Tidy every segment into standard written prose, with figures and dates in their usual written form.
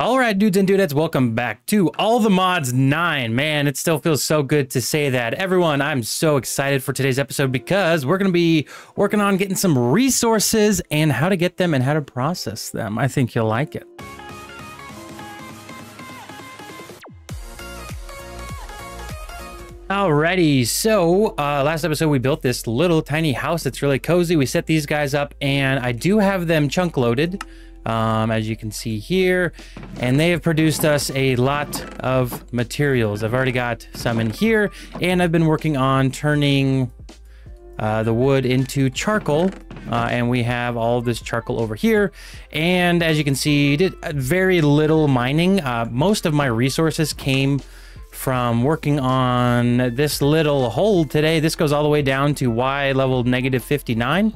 Alright dudes and dudettes, welcome back to All The Mods 9. Man, it still feels so good to say that. Everyone, I'm so excited for today's episode because we're going to be working on getting some resources and how to get them and how to process them. I think you'll like it. Alrighty, so last episode we built this little tiny house that's really cozy. We set these guys up and I do have them chunk loaded. As you can see here, and they have produced us a lot of materials. I've already got some in here, and I've been working on turning the wood into charcoal, and we have all of this charcoal over here. And as you can see, did very little mining. Most of my resources came from working on this little hole today. This goes all the way down to Y level -59.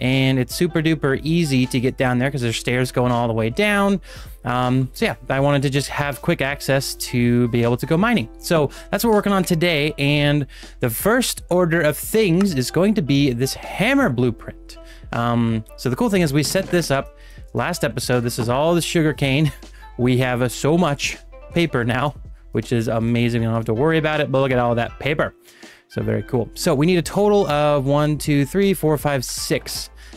And it's super duper easy to get down there because there's stairs going all the way down. So yeah, I wanted to just have quick access to be able to go mining. So that's what we're working on today. And the first order of things is going to be this hammer blueprint. So the cool thing is we set this up last episode. This is all the sugar cane. We have so much paper now, which is amazing. We don't have to worry about it, but look at all that paper. So very cool. So we need a total of 6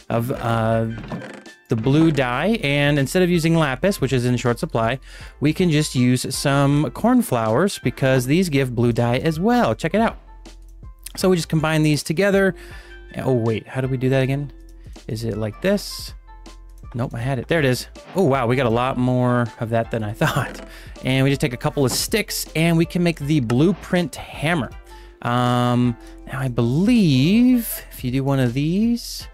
of the blue dye, and instead of using lapis, which is in short supply, we can just use some corn flowers because these give blue dye as well. Check it out. So we just combine these together. Oh wait, how do we do that again? Is it like this? Nope, I had it. There it is. Oh wow, we got a lot more of that than I thought. And we just take a couple of sticks and we can make the blueprint hammer. Now I believe if you do one of these,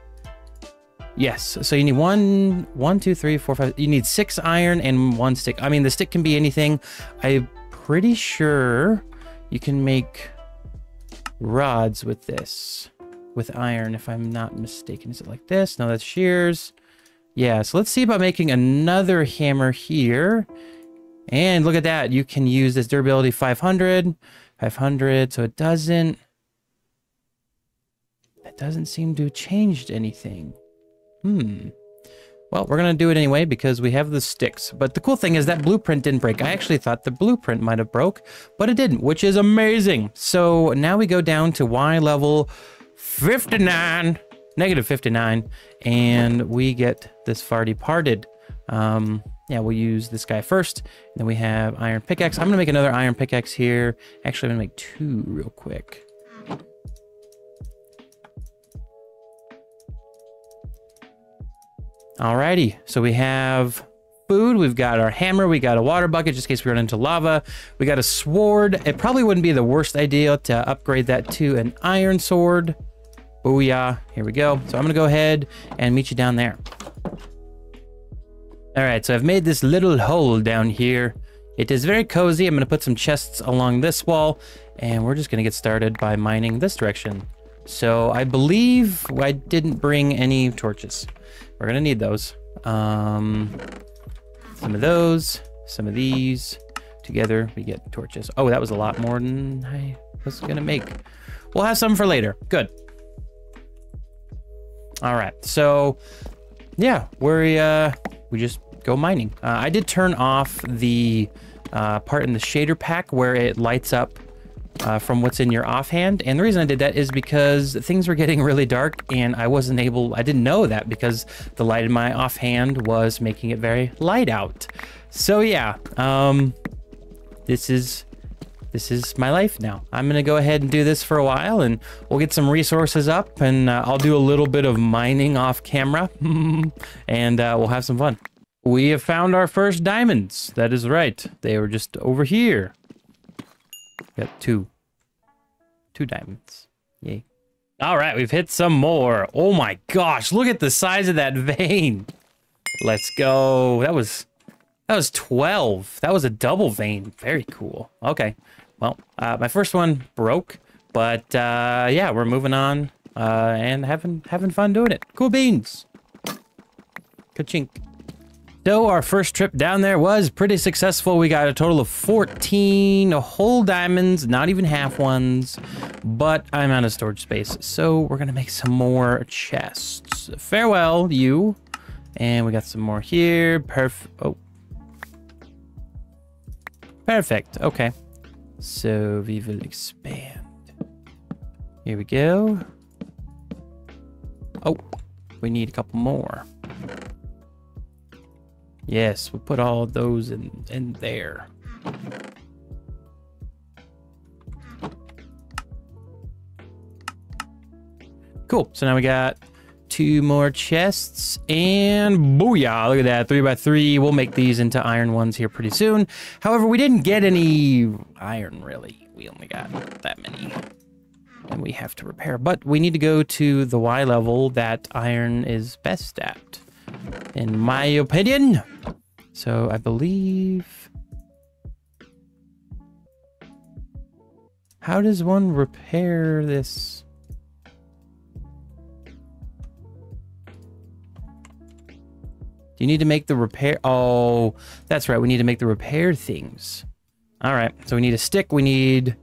yes, so you need 1, 2, 3, 4, 5, you need 6 iron and 1 stick. I mean, the stick can be anything. I'm pretty sure you can make rods with this, with iron, if I'm not mistaken. Is it like this? No, that's shears. Yeah, so let's see about making another hammer here. And look at that, you can use this durability 500, so it doesn't seem to have changed anything. Well, we're gonna do it anyway because we have the sticks. But the cool thing is that blueprint didn't break. I actually thought the blueprint might have broke, but it didn't, which is amazing. So now we go down to Y level -59, and we get this farty parted. Yeah, we'll use this guy first. And then we have iron pickaxe. I'm gonna make another iron pickaxe here. Actually, I'm gonna make 2 real quick. Alrighty, so we have food, we've got our hammer, we got a water bucket just in case we run into lava. We got a sword. It probably wouldn't be the worst idea to upgrade that to an iron sword. Booyah, here we go. So I'm gonna go ahead and meet you down there. All right, so I've made this little hole down here. It is very cozy. I'm gonna put some chests along this wall, and we're just gonna get started by mining this direction. So I believe I didn't bring any torches. We're gonna need those. Some of those, some of these. Together we get torches. Oh, that was a lot more than I was gonna make. We'll have some for later. Good. All right, so yeah, we just go mining. I did turn off the part in the shader pack where it lights up from what's in your offhand. And the reason I did that is because things were getting really dark and I didn't know that because the light in my offhand was making it very light out. So yeah, this is my life now. I'm gonna go ahead and do this for a while and we'll get some resources up, and I'll do a little bit of mining off camera and we'll have some fun. We have found our first diamonds. That is right. They were just over here. Got 2 diamonds. Yay. All right, we've hit some more. Oh my gosh, look at the size of that vein. Let's go. That was 12. That was a double vein. Very cool. Okay. Well, my first one broke, but yeah, we're moving on and having fun doing it. Cool beans. Ka-chink. So our first trip down there was pretty successful. We got a total of 14 whole diamonds, not even half ones, but I'm out of storage space. So we're gonna make some more chests. Farewell, you. And we got some more here. Perfect. Oh, Perfect. Okay. So we will expand. Here we go. Oh, we need a couple more. Yes, we'll put all those in there. Cool. So now we got two more chests and booyah, look at that, 3x3. We'll make these into iron ones here pretty soon. However, we didn't get any iron really. We only got that many. And we have to repair, but we need to go to the Y level that iron is best at, in my opinion. So I believe, how does one repair this? Do you need to make the repair? Oh, that's right. We need to make the repair things. All right. So we need a stick. We need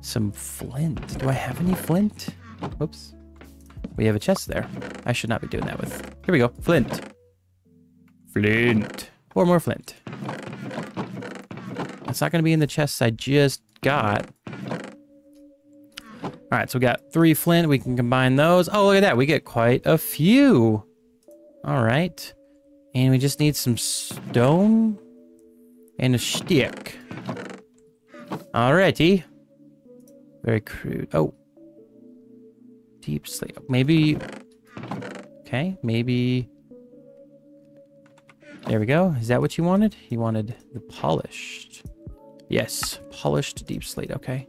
some flint. Do I have any flint? Oops. We have a chest there. I should not be doing that with. Here we go. Flint. Flint. Or more flint. That's not going to be in the chests I just got. All right. So we got 3 flint. We can combine those. Oh, look at that. We get quite a few. All right. And we just need some stone and a stick. Alrighty. Very crude. Oh. Deep sleep. Maybe. Okay, maybe. There we go. Is that what you wanted? He wanted the polished. Yes, polished deep slate. Okay.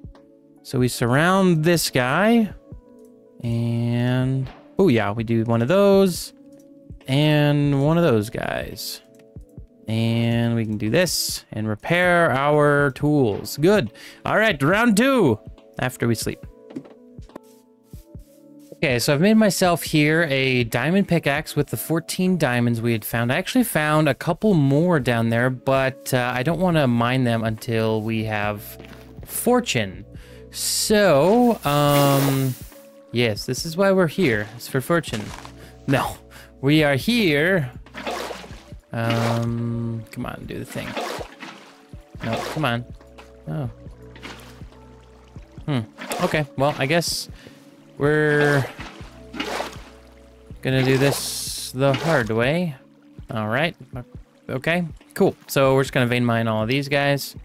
So we surround this guy. And. Oh, yeah, we do one of those. And one of those guys. And we can do this and repair our tools. Good. All right, round 2 after we sleep. Okay, so I've made myself here a diamond pickaxe with the 14 diamonds we had found. I actually found a couple more down there, but I don't want to mine them until we have fortune. So, yes, this is why we're here. It's for fortune. No. We are here. Come on, do the thing. No, come on. Oh. Okay, well, I guess we're gonna do this the hard way. All right. Okay, cool. So we're just gonna vein mine all of these guys.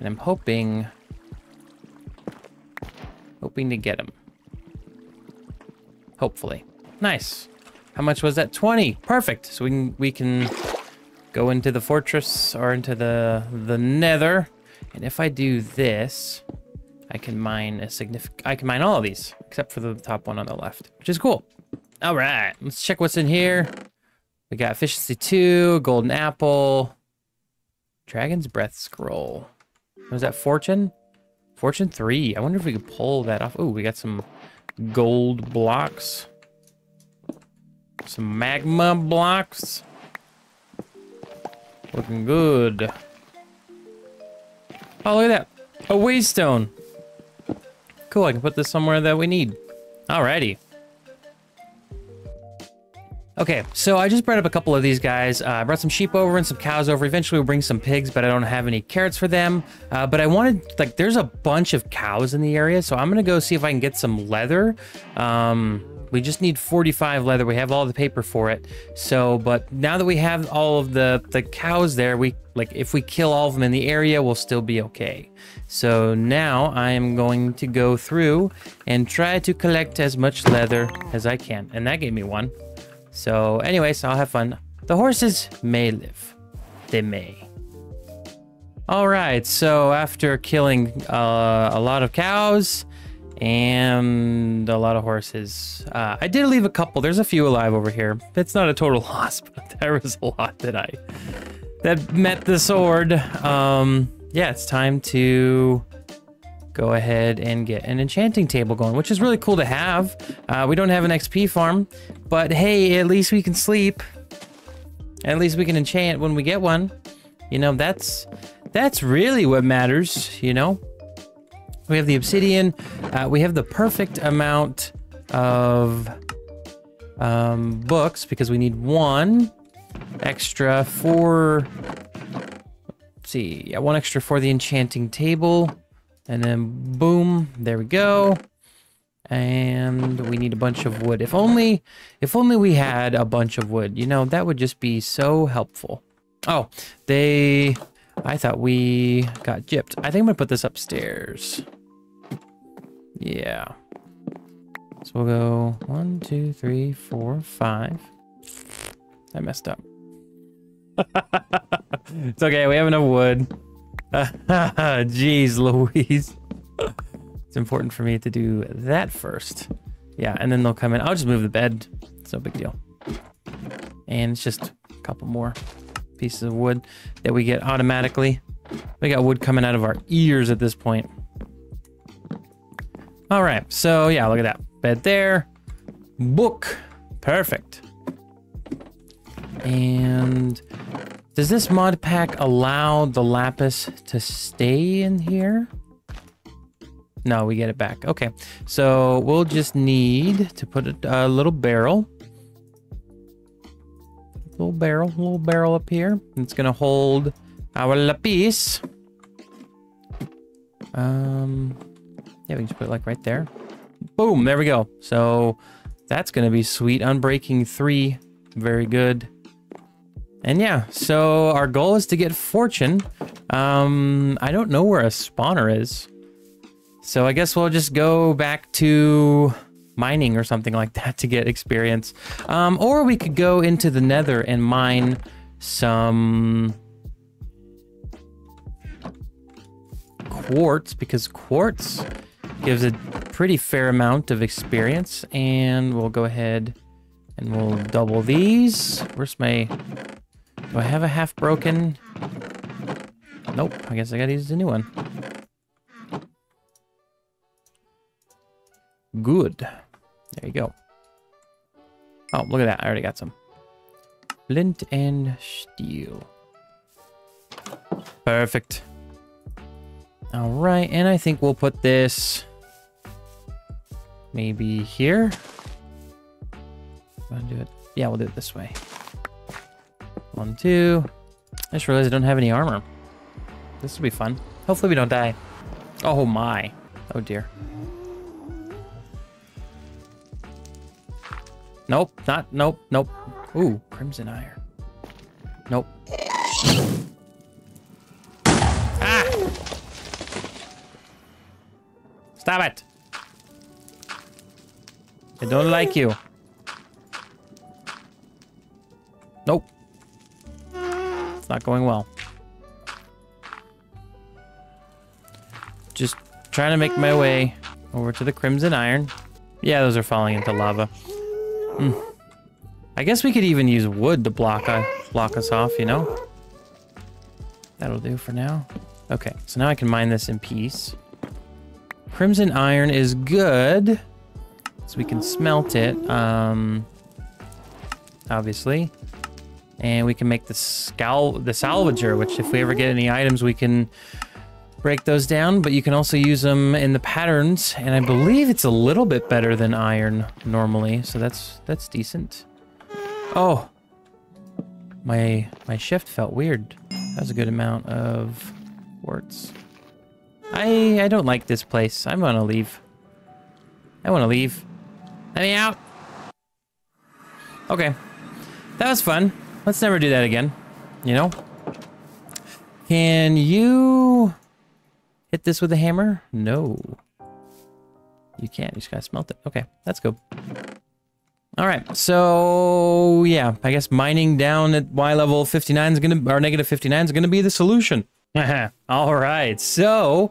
And I'm hoping to get them. Hopefully. Nice. How much was that? 20. Perfect. So we can go into the fortress or into the nether. And if I do this, I can mine I can mine all of these except for the top one on the left, which is cool. All right, let's check what's in here. We got efficiency 2, golden apple, dragon's breath scroll. What was that? Fortune? Fortune 3. I wonder if we could pull that off. Oh, we got some gold blocks. Some magma blocks. Looking good. Oh, look at that. A waystone. Cool, I can put this somewhere that we need. Alrighty. Okay, so I just brought up a couple of these guys. I brought some sheep over and some cows over. Eventually we'll bring some pigs, but I don't have any carrots for them. But I wanted, like, there's a bunch of cows in the area, so I'm gonna go see if I can get some leather. We just need 45 leather. We have all the paper for it. So, but now that we have all of the cows there, we like if we kill all of them in the area, we'll still be okay. So now I am going to go through and try to collect as much leather as I can. And that gave me 1. So anyways, I'll have fun. The horses may live. They may. All right, so after killing a lot of cows, and a lot of horses. I did leave a couple. There's a few alive over here. It's not a total loss, but there was a lot that met the sword. Yeah, it's time to go ahead and get an enchanting table going, which is really cool to have. We don't have an XP farm, but hey, at least we can sleep. At least we can enchant when we get one. You know, that's really what matters, you know? We have the obsidian. We have the perfect amount of books because we need 1 extra for see, yeah, one extra for the enchanting table. And then boom, there we go. And we need a bunch of wood. If only we had a bunch of wood, you know, that would just be so helpful. Oh, I thought we got gypped. I think I'm gonna put this upstairs. Yeah. So we'll go 1, 2, 3, 4, 5. I messed up. It's okay, we have enough wood. Jeez Louise. It's important for me to do that first. Yeah, and then they'll come in. I'll just move the bed. It's no big deal. And it's just a couple more pieces of wood that we get automatically. We got wood coming out of our ears at this point. All right, so yeah, look at that. Bed there. Book. Perfect. And does this mod pack allow the lapis to stay in here? No, we get it back. Okay, so we'll just need to put a little barrel. Little barrel up here. It's gonna hold our lapis. Yeah, we can just put it like right there. Boom, there we go. So that's gonna be sweet. Unbreaking 3, very good. And yeah, so our goal is to get fortune. I don't know where a spawner is. So I guess we'll just go back to mining or something like that to get experience. Or we could go into the nether and mine some quartz, because quartz gives a pretty fair amount of experience. And we'll go ahead and we'll double these. Where's my... Do I have a half broken? Nope, I guess I gotta use the new one. Good. There you go. Oh, look at that. I already got some. Flint and steel. Perfect. All right. And I think we'll put this maybe here. I'll do it. Yeah, we'll do it this way. 1, 2. I just realized I don't have any armor. This will be fun. Hopefully we don't die. Oh my. Oh dear. Nope, not, nope, nope. Ooh, crimson iron. Nope. Ah! Stop it! I don't like you. Nope. It's not going well. Just trying to make my way over to the crimson iron. Yeah, those are falling into lava. I guess we could even use wood to block us off, you know? That'll do for now. Okay, so now I can mine this in peace. Crimson iron is good, so we can smelt it, obviously. And we can make the salvager, which if we ever get any items, we can break those down, but you can also use them in the patterns, and I believe it's a little bit better than iron normally, so that's decent. Oh, my shift felt weird. That was a good amount of quartz. I don't like this place. I want to leave. I want to leave. Let me out. Okay, that was fun. Let's never do that again, you know? Can you... hit this with a hammer? No. You can't. You just gotta smelt it. Okay, let's go. All right, so yeah, I guess mining down at Y level 59 is gonna, or negative 59 is gonna be the solution. All right, so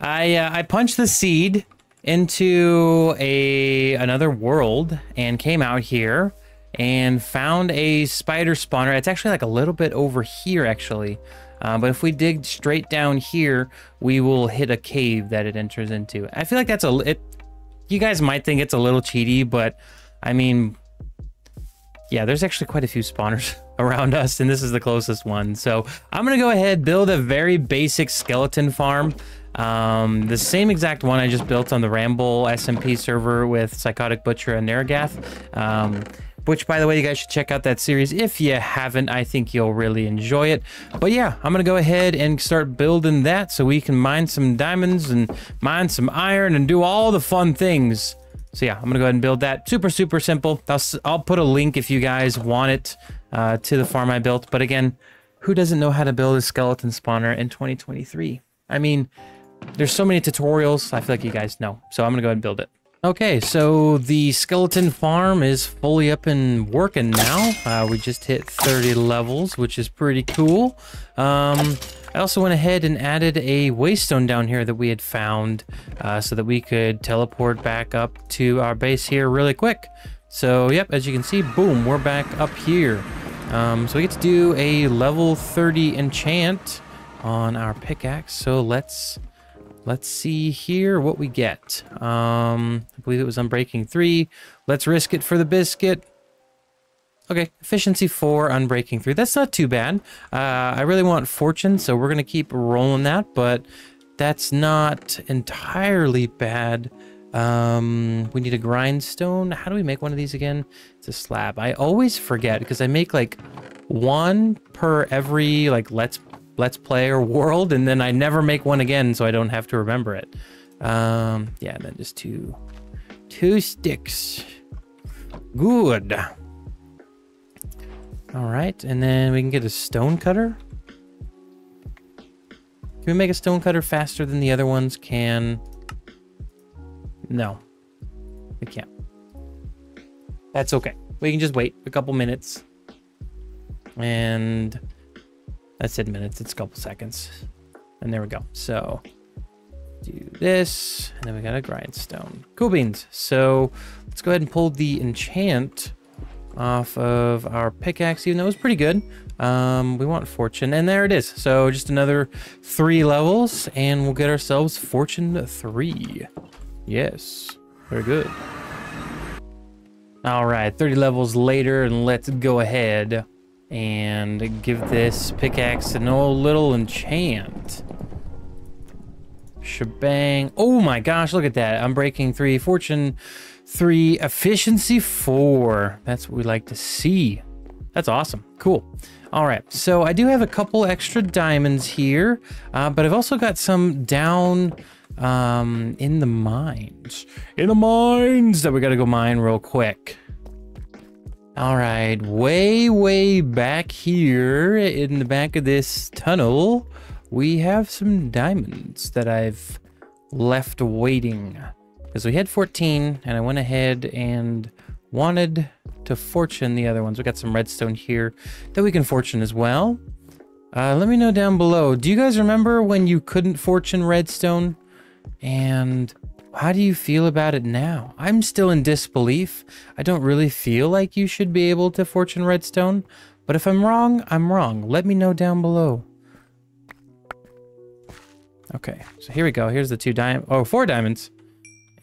I punched the seed into another world and came out here and found a spider spawner. It's actually like a little bit over here, actually. But if we dig straight down here, we will hit a cave that it enters into. I feel like that's a... you guys might think it's a little cheaty, but I mean, yeah, there's actually quite a few spawners around us, and this is the closest one. So I'm going to go ahead, build a very basic skeleton farm. The same exact one I just built on the Ramble SMP server with Psychotic Butcher and Narragath. which, by the way, you guys should check out that series if you haven't. I think you'll really enjoy it. But yeah, I'm gonna go ahead and start building that so we can mine some diamonds and mine some iron and do all the fun things. So yeah, I'm gonna go ahead and build that. Super simple. I'll put a link if you guys want it to the farm I built. But again, who doesn't know how to build a skeleton spawner in 2023? I mean, there's so many tutorials. I feel like you guys know. So I'm gonna go ahead and build it. Okay, so the skeleton farm is fully up and working now. We just hit 30 levels, which is pretty cool. I also went ahead and added a waystone down here that we had found so that we could teleport back up to our base here really quick. So, yep, as you can see, boom, we're back up here. So we get to do a level 30 enchant on our pickaxe. So let's see here what we get. I believe it was Unbreaking 3. Let's risk it for the biscuit. Okay, Efficiency 4, Unbreaking 3. That's not too bad. I really want Fortune, so we're going to keep rolling that, but that's not entirely bad. We need a grindstone. How do we make one of these again? It's a slab. I always forget because I make like one per every like Let's Play or world, and then I never make one again, so I don't have to remember it. Yeah, and then just two sticks. Good. All right, and then we can get a stone cutter. Can we make a stone cutter faster than the other ones can? No, we can't. That's okay. We can just wait a couple minutes. And I said minutes, it's a couple seconds. And there we go. So do this, and then we got a grindstone. Cool beans. So let's go ahead and pull the enchant off of our pickaxe, even though it was pretty good. We want Fortune, and there it is. So just another 3 levels, and we'll get ourselves Fortune 3. Yes, very good. All right, 30 levels later, and let's go ahead and give this pickaxe an old little enchant. Shebang. Oh my gosh, look at that. Unbreaking 3, Fortune 3, Efficiency 4. That's what we like to see. That's awesome. Cool. All right, so I do have a couple extra diamonds here, but I've also got some down in the mines. In the mines that we gotta go mine real quick. All right, way back here in the back of this tunnel, we have some diamonds that I've left waiting. Because we had 14, and I went ahead and wanted to fortune the other ones. We got some redstone here that we can fortune as well. Let me know down below. Do you guys remember when you couldn't fortune redstone? And how do you feel about it now? I'm still in disbelief. I don't really feel like you should be able to fortune redstone, but if I'm wrong, I'm wrong. Let me know down below. Okay, so here we go. Here's the 4 diamonds.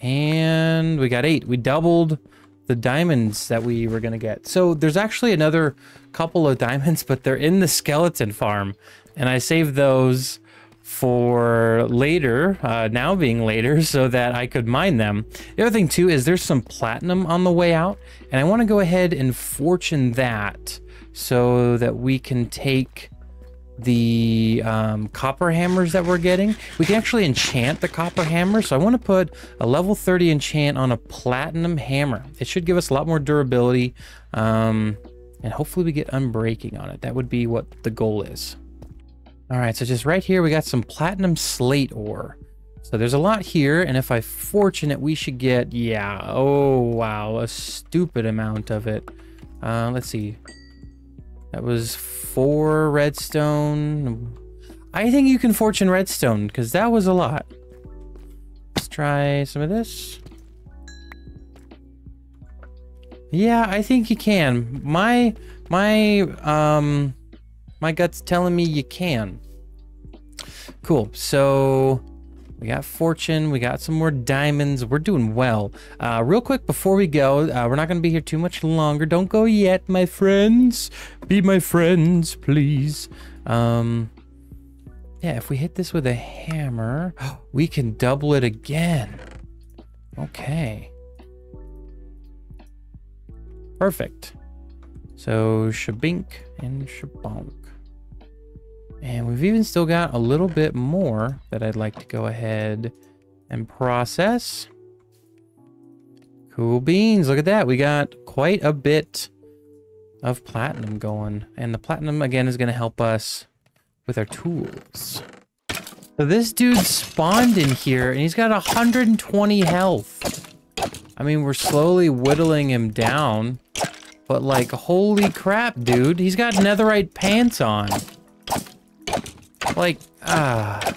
And we got 8. We doubled the diamonds that we were gonna get. So there's actually another couple of diamonds, but they're in the skeleton farm. And I saved those for later, now being later, so that I could mine them. The other thing too is there's some platinum on the way out, and I want to go ahead and fortune that so that we can take the copper hammers that we're getting. We can actually enchant the copper hammer, so I want to put a level 30 enchant on a platinum hammer. It should give us a lot more durability, and hopefully we get unbreaking on it. That would be what the goal is. All right, so just right here, we got some platinum slate ore. So there's a lot here, and if I fortune it, we should get, yeah, oh, wow, a stupid amount of it. Let's see. That was 4 redstone. I think you can fortune redstone, because that was a lot. Let's try some of this. Yeah, I think you can. My gut's telling me you can. Cool, so we got fortune, we got some more diamonds, we're doing well. Real quick before we go, we're not gonna be here too much longer. Don't go yet, my friends. Be my friends, please. Yeah, if we hit this with a hammer, we can double it again. Okay. Perfect. So shabink and shabonk. And we've even still got a little bit more that I'd like to go ahead and process. Cool beans. Look at that. We got quite a bit of platinum going. And the platinum, again, is going to help us with our tools. So this dude spawned in here, and he's got 120 health. I mean, we're slowly whittling him down. But, like, holy crap, dude. He's got netherite pants on. Like, ah.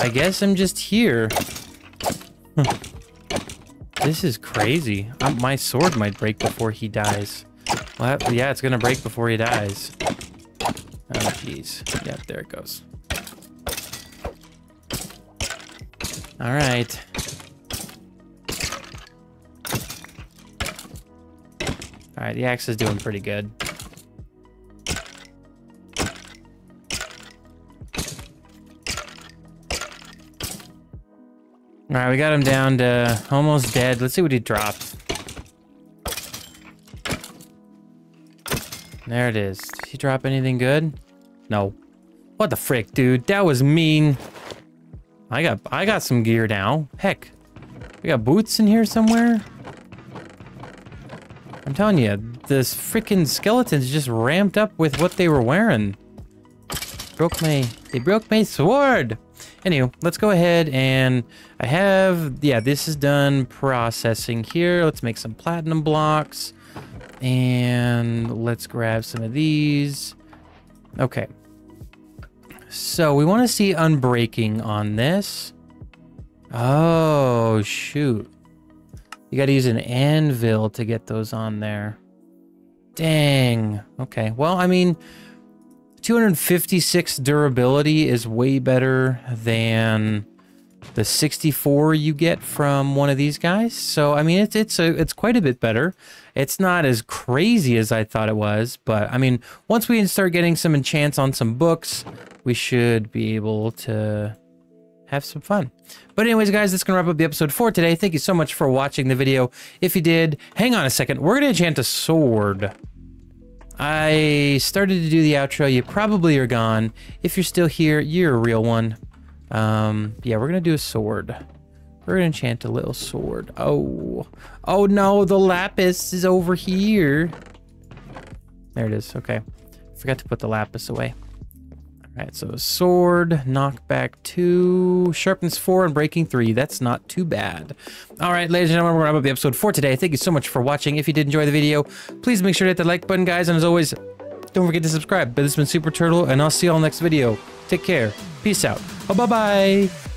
I guess I'm just here. Huh. This is crazy. My sword might break before he dies. Well, yeah, it's gonna break before he dies. Oh, jeez. Yeah, there it goes. All right. All right, the axe is doing pretty good. All right, we got him down to almost dead. Let's see what he dropped. There it is. Did he drop anything good? No. What the frick, dude? That was mean. I got some gear now. Heck, we got boots in here somewhere. I'm telling you, this freaking skeletons just ramped up with what they were wearing. They broke my sword. Anywho, let's go ahead and I have, yeah, this is done processing here. Let's make some platinum blocks and let's grab some of these. Okay. So we want to see unbreaking on this. Oh, shoot. You got to use an anvil to get those on there. Dang. Okay. Well, I mean, 256 durability is way better than the 64 you get from one of these guys. So I mean, it's quite a bit better. It's not as crazy as I thought it was, but I mean, once we start getting some enchants on some books, we should be able to have some fun. But anyways, guys, that's gonna wrap up the episode for today. Thank you so much for watching the video. If you did, hang on a second. We're gonna enchant a sword. I started to do the outro. You probably are gone. If you're still here, you're a real one. Yeah, we're gonna do a sword. We're gonna enchant a little sword. Oh no, the lapis is over here. There it is. Okay, forgot to put the lapis away. All right, so sword, knockback 2, sharpness 4, and breaking 3. That's not too bad. All right, ladies and gentlemen, we're going to wrap up the episode for today. Thank you so much for watching. If you did enjoy the video, please make sure to hit that like button, guys. And as always, don't forget to subscribe. But this has been Super Turtle, and I'll see you all next video. Take care. Peace out. Oh, bye-bye.